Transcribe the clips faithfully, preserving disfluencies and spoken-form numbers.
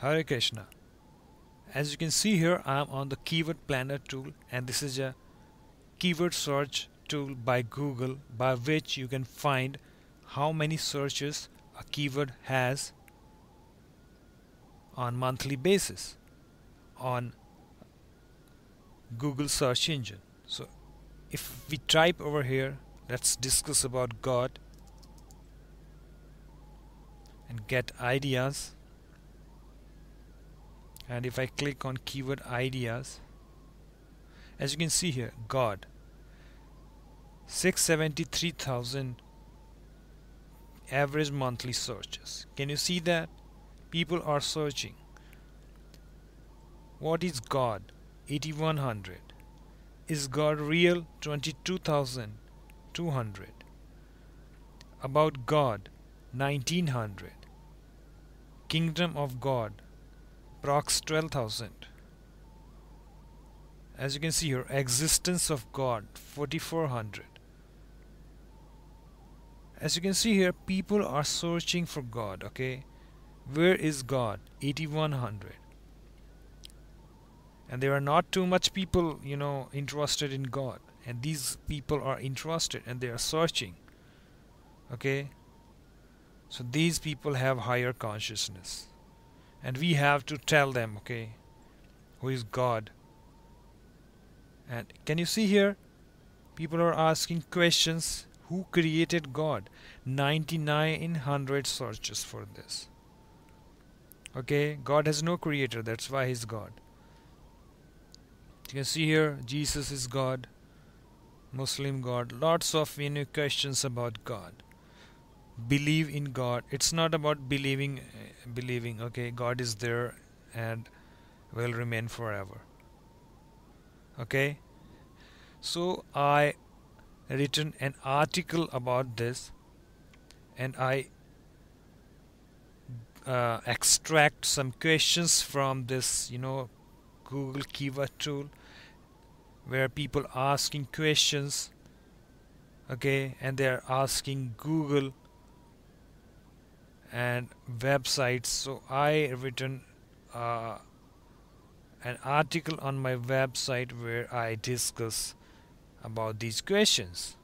Hare Krishna. As you can see here, I am on the keyword planner tool, and this is a keyword search tool by Google, by which you can find how many searches a keyword has on monthly basis on Google search engine. So if we type over here, let's discuss about God and get ideas. And if I click on keyword ideas, as you can see here, God, six hundred seventy-three thousand average monthly searches. Can you see that? People are searching. What is God? eighty-one hundred. Is God real? twenty-two thousand two hundred. About God, nineteen hundred. Kingdom of God, prox twelve thousand. As you can see here, existence of God, forty-four hundred. As you can see here, people are searching for God, okay? Where is God? eighty-one hundred. And there are not too much people, you know, interested in God. And these people are interested and they are searching, okay? So these people have higher consciousness. And we have to tell them, okay, who is God. And can you see here, people are asking questions, who created God? ninety-nine hundred searches for this. Okay, God has no creator, that's why he's God. You can see here, Jesus is God, Muslim God, lots of you know, questions about God. Believe in God. It's not about believing, uh, believing, okay, God is there and will remain forever. Okay, so I written an article about this, and I uh, extract some questions from this, you know, Google keyword tool, where people are asking questions, okay, and they are asking Google and websites. So I written uh, an article on my website where I discuss about these questions.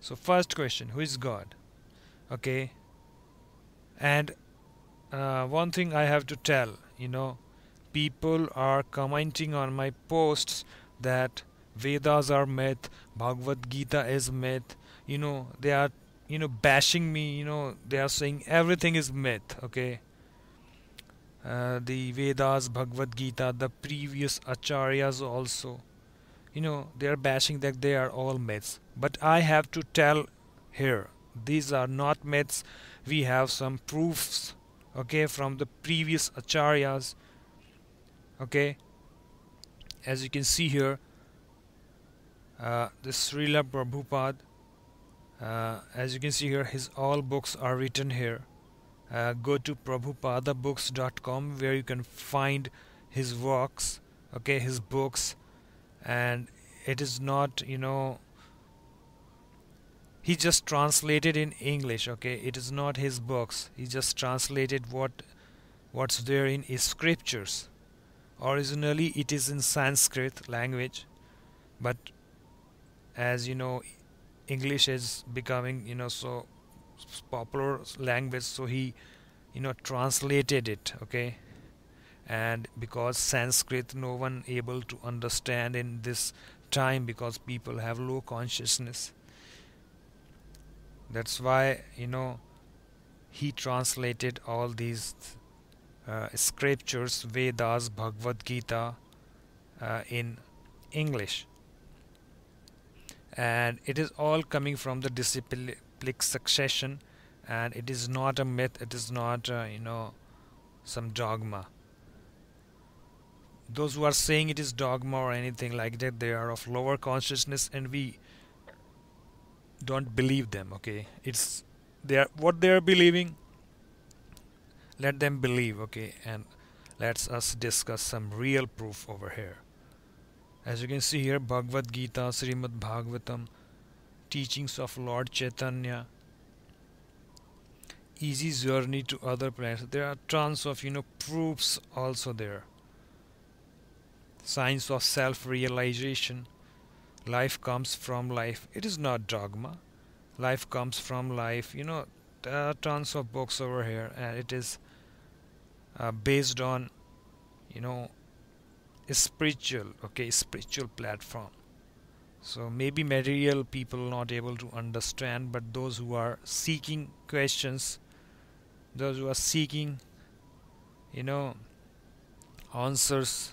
So first question, who is God? Okay, and uh, one thing I have to tell, you know, people are commenting on my posts that Vedas are myth, Bhagavad Gita is myth, you know, they are, you know, bashing me, you know, they are saying everything is myth, okay. Uh, the Vedas, Bhagavad Gita, the previous Acharyas also, you know, they are bashing that they are all myths. But I have to tell here, these are not myths. We have some proofs, okay, from the previous Acharyas, okay. As you can see here, uh, the Srila Prabhupada, uh, as you can see here, his all books are written here. Uh, go to Prabhupada Books dot com where you can find his works, okay, his books, and it is not, you know, he just translated in English, okay, it is not his books, he just translated what what's there in his scriptures. Originally it is in Sanskrit language, but as you know, English is becoming, you know, so popular language, so he, you know, translated it, okay. And because Sanskrit no one able to understand in this time, because people have low consciousness, that's why, you know, he translated all these uh, scriptures, Vedas, Bhagavad Gita, uh, in English, and it is all coming from the discipline succession, and it is not a myth, it is not uh, you know, some dogma. Those who are saying it is dogma or anything like that, they are of lower consciousness and we don't believe them, okay. It's they are what they are believing, let them believe, okay, and let's us discuss some real proof over here. As you can see here, Bhagavad Gita, Srimad Bhagavatam, teachings of Lord Chaitanya, easy journey to other planets. There are tons of, you know, proofs also there. Science of self-realization. Life comes from life. It is not dogma. Life comes from life. You know, there are tons of books over here, and it is uh, based on, you know, a spiritual, okay, spiritual platform. So maybe material people not able to understand, but those who are seeking questions, those who are seeking, you know, answers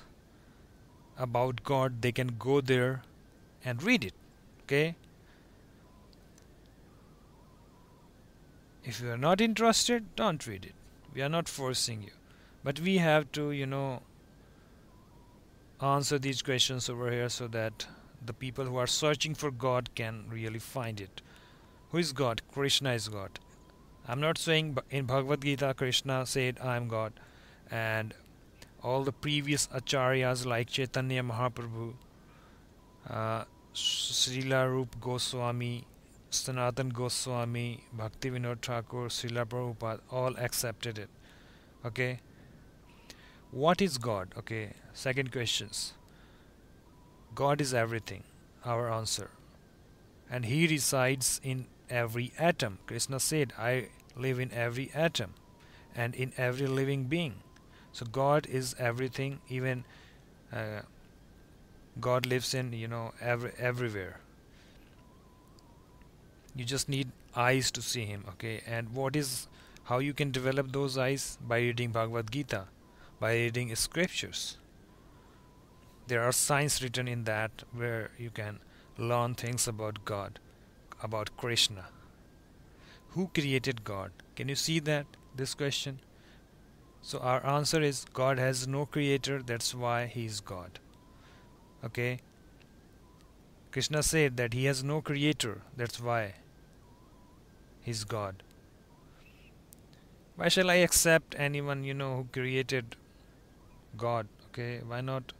about God, they can go there and read it, okay? If you are not interested, don't read it. We are not forcing you. But we have to, you know, answer these questions over here so that the people who are searching for God can really find it. Who is God? Krishna is God. I'm not saying in Bhagavad Gita, Krishna said, I am God. And all the previous acharyas like Chaitanya Mahaprabhu, uh, Srila Rupa Goswami, Sanatan Goswami, Bhaktivinoda Thakur, Srila Prabhupada, all accepted it. Okay. What is God? Okay. Second questions. God is everything, our answer. And He resides in every atom. Krishna said, I live in every atom and in every living being. So God is everything, even uh, God lives in, you know, every, everywhere. You just need eyes to see Him, okay? And what is, how you can develop those eyes? By reading Bhagavad Gita, by reading scriptures. There are signs written in that where you can learn things about God, about Krishna. Who created God? Can you see that? This question. So our answer is God has no creator. That's why He is God. Okay. Krishna said that He has no creator. That's why He is God. Why shall I accept anyone, you know, who created God? Okay. Why not?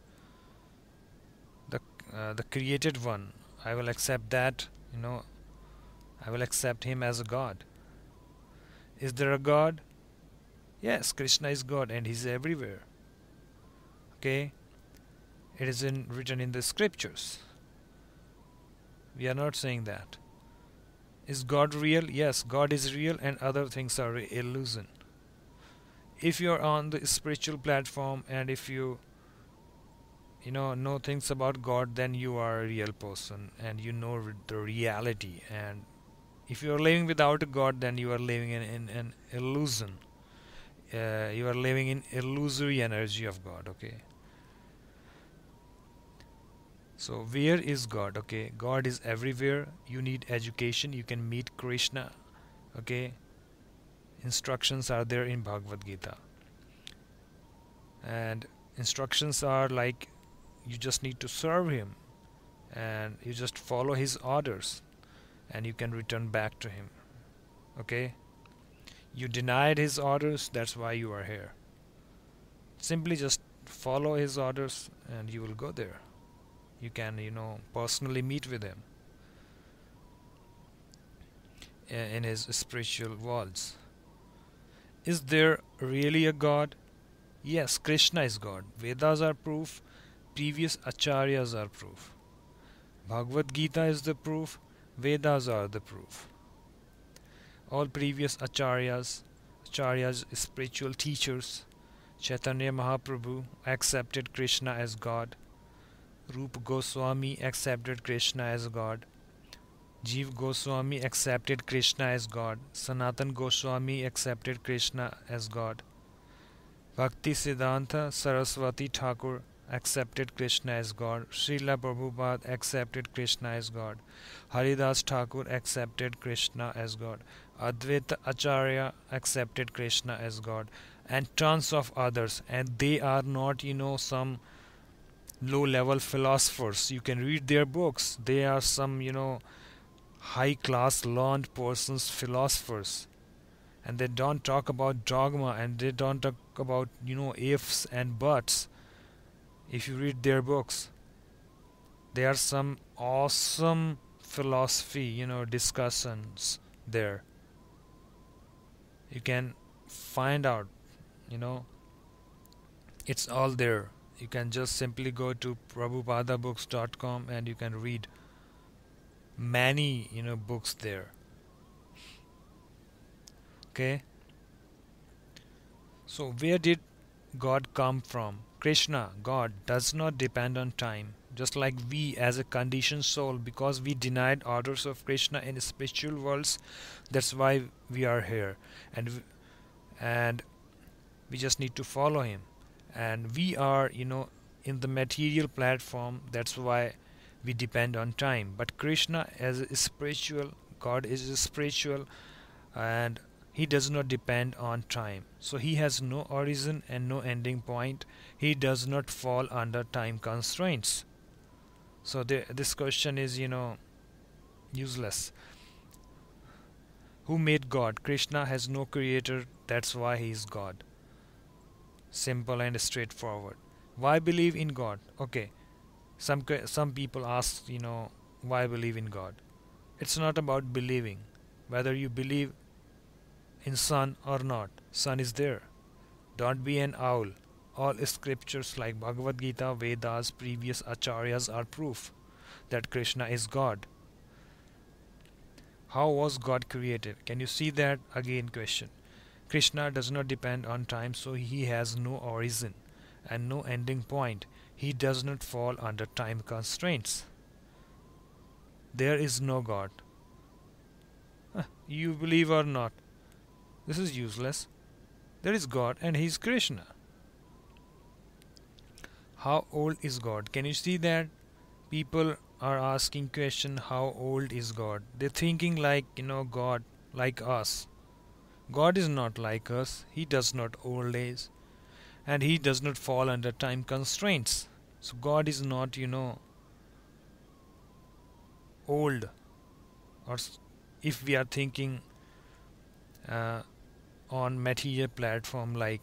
Uh, the created one, I will accept that, you know, I will accept Him as a God. Is there a God? Yes, Krishna is God and He's everywhere. Okay, it is in, written in the scriptures. We are not saying that. Is God real? Yes, God is real and other things are illusion. If you are on the spiritual platform and if you you know, know things about God, then you are a real person and you know the reality. And if you are living without a God, then you are living in, in, in an illusion. Uh, you are living in illusory energy of God, okay? So where is God, okay? God is everywhere. You need education. You can meet Krishna, okay? Instructions are there in Bhagavad Gita. And instructions are like, you just need to serve Him and you just follow His orders and you can return back to Him. Okay? You denied His orders, that's why you are here. Simply just follow His orders and you will go there. You can, you know, personally meet with Him in His spiritual worlds. Is there really a God? Yes, Krishna is God. Vedas are proof. Previous acharyas are proof. Bhagavad Gita is the proof. Vedas are the proof. All previous acharyas, acharyas, spiritual teachers, Chaitanya Mahaprabhu accepted Krishna as God. Rupa Goswami accepted Krishna as God. Jiva Goswami accepted Krishna as God. Sanatan Goswami accepted Krishna as God. Bhakti Siddhanta Saraswati Thakur accepted Krishna as God. Srila Prabhupada accepted Krishna as God. Haridas Thakur accepted Krishna as God. Advaita Acharya accepted Krishna as God. And tons of others. And they are not, you know, some low-level philosophers. You can read their books. They are some, you know, high-class learned persons, philosophers. And they don't talk about dogma and they don't talk about, you know, ifs and buts. If you read their books, there are some awesome philosophy, you know, discussions there. you can find out, you know, it's all there. You can just simply go to Prabhupada Books dot com and you can read many, you know, books there. Okay, so where did God come from? Krishna, God, does not depend on time, just like we as a conditioned soul, because we denied orders of Krishna in spiritual worlds. That's why we are here, and we, and we just need to follow him. And we are, you know, in the material platform. That's why we depend on time. But Krishna as a spiritual, God is a spiritual, and he does not depend on time. So he has no origin and no ending point. He does not fall under time constraints. So the, this question is, you know, useless. Who made God? Krishna has no creator. That's why he is God. Simple and straightforward. Why believe in God? Okay. Some, some people ask, you know, why believe in God? It's not about believing. Whether you believe in sun or not, sun is there. Don't be an owl. All scriptures like Bhagavad Gita, Vedas, previous acharyas are proof that Krishna is God. How was God created? Can you see that? Again question. Krishna does not depend on time, so he has no origin and no ending point. He does not fall under time constraints. There is no God. You believe or not? This is useless. There is God and he is Krishna. How old is God? Can you see that? People are asking question, how old is God? They're thinking like, you know, God, like us. God is not like us. He does not old age. And he does not fall under time constraints. So God is not, you know, old. Or if we are thinking uh, on material platform, like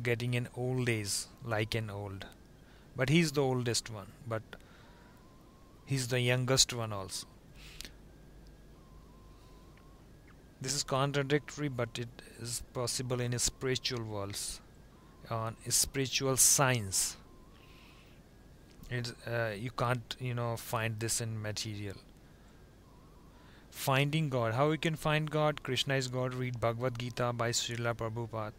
getting an old age, like an old, but he's the oldest one, but he's the youngest one also. This is contradictory, but it is possible in spiritual worlds, on spiritual science. It's, uh, you can't, you know, find this in material. Finding God. How we can find God? Krishna is God. Read Bhagavad Gita by Srila Prabhupada.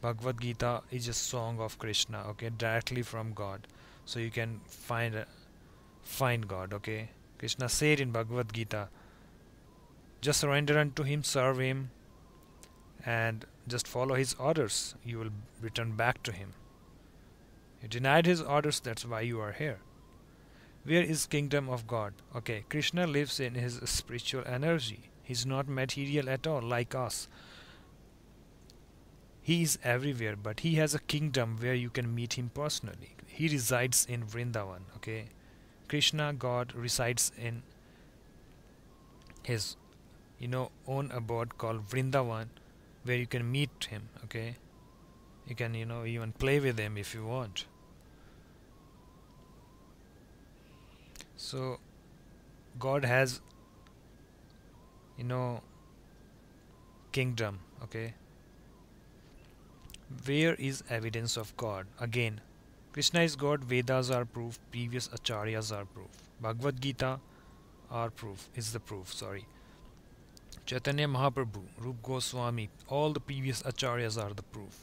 Bhagavad Gita is a song of Krishna, okay, directly from God. So you can find uh, find God, okay. Krishna said in Bhagavad Gita, just surrender unto him, serve him, and just follow his orders. You will return back to him. You denied his orders, that's why you are here. Where is kingdom of God? Okay, Krishna lives in his spiritual energy. He's not material at all, like us. He is everywhere, but he has a kingdom where you can meet him personally. He resides in Vrindavan, okay? Krishna, God, resides in his, you know, own abode called Vrindavan, where you can meet him, okay? You can, you know, even play with him if you want. So God has, you know, kingdom, okay? Where is evidence of God? Again, Krishna is God, Vedas are proof, previous acharyas are proof, Bhagavad Gita are proof, is the proof, sorry. Chaitanya Mahaprabhu, Rupa Goswami, all the previous acharyas are the proof,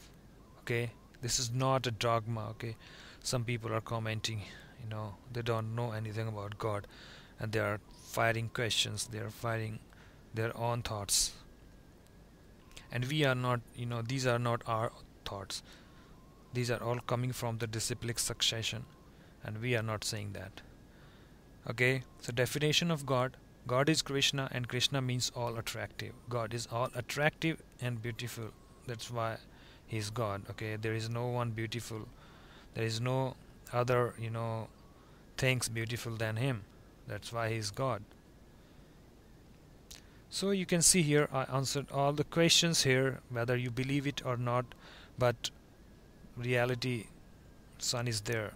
okay? This is not a dogma, okay? Some people are commenting, you know, they don't know anything about God and they are firing questions, they are firing their own thoughts, and we are not, you know, these are not our thoughts, these are all coming from the disciplic succession, and we are not saying that, okay? So definition of God. God is Krishna, and Krishna means all attractive. God is all attractive and beautiful, that's why he is God, okay? There is no one beautiful, there is no other, you know, things beautiful than him. That's why he is God. So you can see here I answered all the questions here, whether you believe it or not, but reality, sun is there,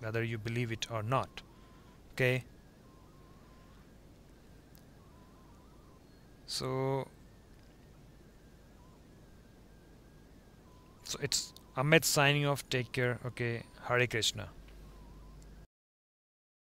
whether you believe it or not, okay? So So it's Amit signing off. Take care. Okay. Hare Krishna.